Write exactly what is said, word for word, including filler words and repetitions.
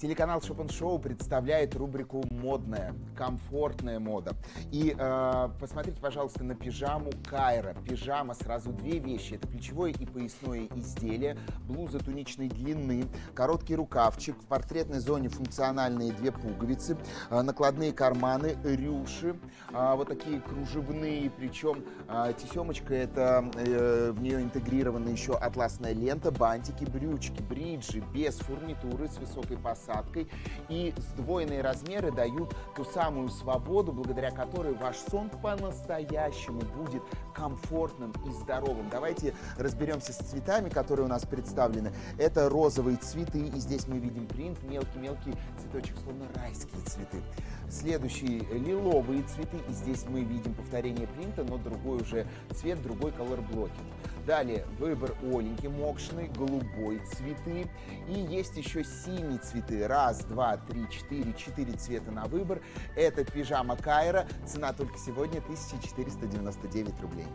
Телеканал Shop and Show представляет рубрику «Модная», «Комфортная мода». И э, посмотрите, пожалуйста, на пижаму Кайра. Пижама — сразу две вещи. Это плечевое и поясное изделие, блуза туничной длины, короткий рукавчик, в портретной зоне функциональные две пуговицы, э, накладные карманы, рюши, э, вот такие кружевные, причем э, тесемочка, это э, в нее интегрирована еще атласная лента, бантики, брючки, бриджи, без фурнитуры, с высокой посадкой, и сдвоенные размеры дают ту самую свободу, благодаря которой ваш сон по-настоящему будет комфортным и здоровым. Давайте разберемся с цветами, которые у нас представлены. Это розовые цветы, и здесь мы видим принт, мелкий-мелкий цветочек, словно райские цветы. Следующие лиловые цветы, и здесь мы видим повторение принта, но другой уже цвет, другой колорблокинг. Далее выбор Оленьки Мокшиной, голубой цветы, и есть еще синие цветы. Раз, два, три, четыре, четыре цвета на выбор. Это пижама Кайра, цена только сегодня тысяча четыреста девяносто девять рублей.